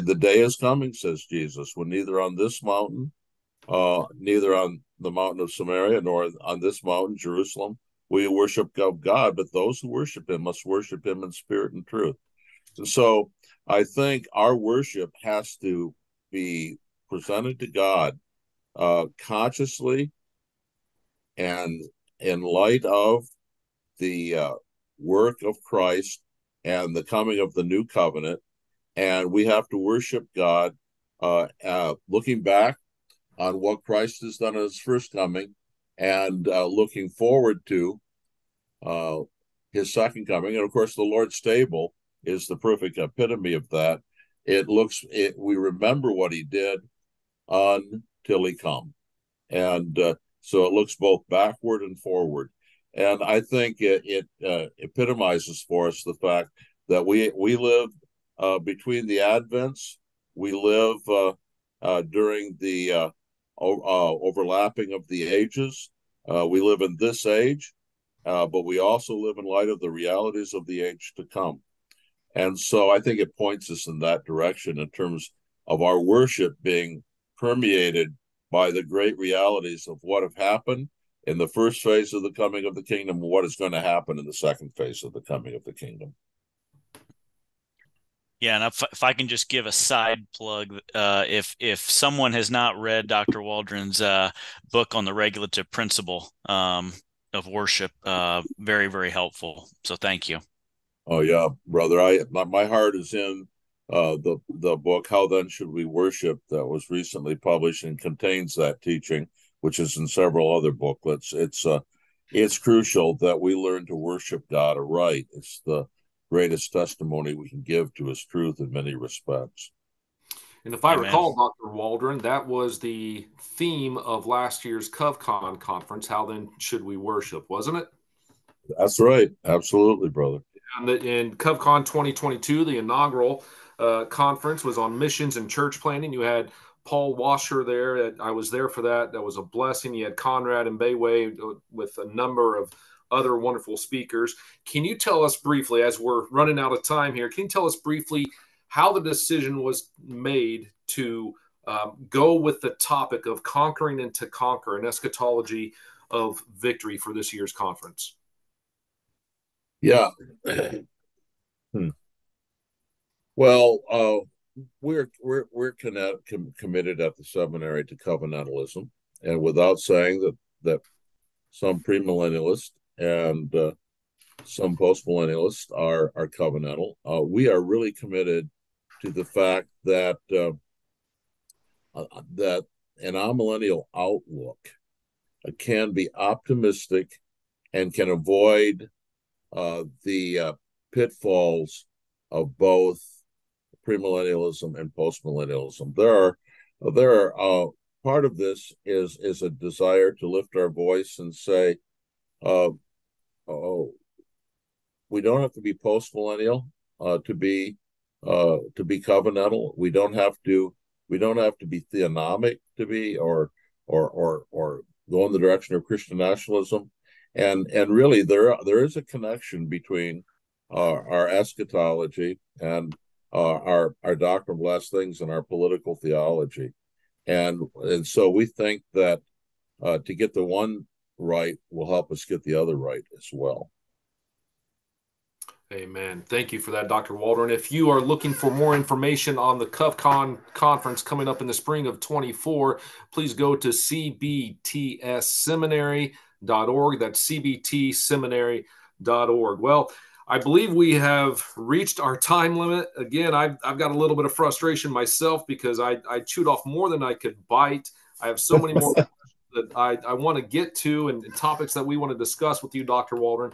the day is coming, says Jesus, when neither on this mountain, uh, neither on the mountain of Samaria, nor on this mountain, Jerusalem, will you worship God, but those who worship him must worship him in spirit and truth. And so I think our worship has to be presented to God uh, consciously and in light of the uh, work of Christ and the coming of the new covenant. And we have to worship God uh, uh, looking back on what Christ has done at his first coming and uh, looking forward to uh, his second coming. And of course, the Lord's table is the perfect epitome of that. It looks, it, we remember what he did until he come. And uh, so it looks both backward and forward. And I think it, it uh, epitomizes for us the fact that we we live uh, between the Advents, we live uh, uh, during the uh, o- uh, overlapping of the ages, uh, we live in this age, uh, but we also live in light of the realities of the age to come. And so I think it points us in that direction in terms of our worship being permeated by the great realities of what have happened in the first phase of the coming of the kingdom, what is going to happen in the second phase of the coming of the kingdom. Yeah, and if, if I can just give a side plug, uh, if if someone has not read Doctor Waldron's uh, book on the regulative principle um, of worship, uh, very, very helpful. So thank you. Oh, yeah, brother. I my, my heart is in uh, the, the book, How Then Should We Worship, that was recently published and contains that teaching, which is in several other booklets. It's uh, it's crucial that we learn to worship God aright. It's the greatest testimony we can give to his truth in many respects. And if I Amen. recall, Doctor Waldron, that was the theme of last year's CovCon conference, How Then Should We Worship, wasn't it? That's right. Absolutely, brother. And the, in CovCon twenty twenty-two, the inaugural uh, conference was on missions and church planting. You had Paul Washer there. I was there for that. That was a blessing. You had Conrad and Bayway with a number of other wonderful speakers. Can you tell us briefly, as we're running out of time here, can you tell us briefly how the decision was made to um, go with the topic of conquering and to conquer, an eschatology of victory for this year's conference? Yeah. hmm. Well, uh, We're we're we're connect, com, committed at the seminary to covenantalism, and without saying that that some premillennialists and uh, some postmillennialists are are covenantal, uh, we are really committed to the fact that uh, uh, that an amillennial outlook uh, can be optimistic and can avoid uh, the uh, pitfalls of both premillennialism and postmillennialism. There are, there are uh, part of this is is a desire to lift our voice and say, uh, oh, we don't have to be postmillennial uh, to be uh, to be covenantal. We don't have to we don't have to be theonomic to be or or or or go in the direction of Christian nationalism. And and really, there there is a connection between uh, our eschatology and Uh, our our doctrine of last things and our political theology, and and so we think that uh, to get the one right will help us get the other right as well. Amen. Thank you for that, Doctor Waldron. If you are looking for more information on the CovCon conference coming up in the spring of twenty-four, please go to c b t s seminary dot org. That's c b t seminary dot org. Well, I believe we have reached our time limit. Again, I've, I've got a little bit of frustration myself because I, I chewed off more than I could bite. I have so many more questions that I, I want to get to and topics that we want to discuss with you, Doctor Waldron.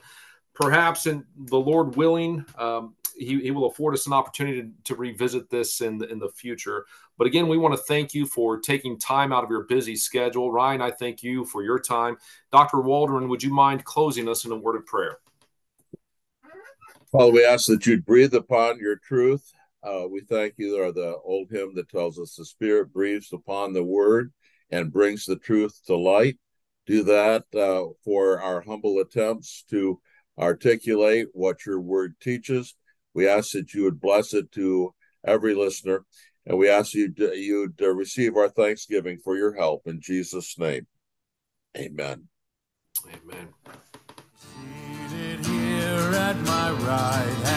perhaps, in the Lord willing, um, he, he will afford us an opportunity to, to revisit this in the, in the future. But again, we want to thank you for taking time out of your busy schedule. Ryan, I thank you for your time. Doctor Waldron, would you mind closing us in a word of prayer? Father, we ask that you'd breathe upon your truth. Uh, we thank you for the old hymn that tells us the Spirit breathes upon the word and brings the truth to light. Do that uh, for our humble attempts to articulate what your word teaches. We ask that you would bless it to every listener, and we ask you to, you'd uh, receive our thanksgiving for your help. In Jesus' name, amen. Amen. Seated here at my right hand.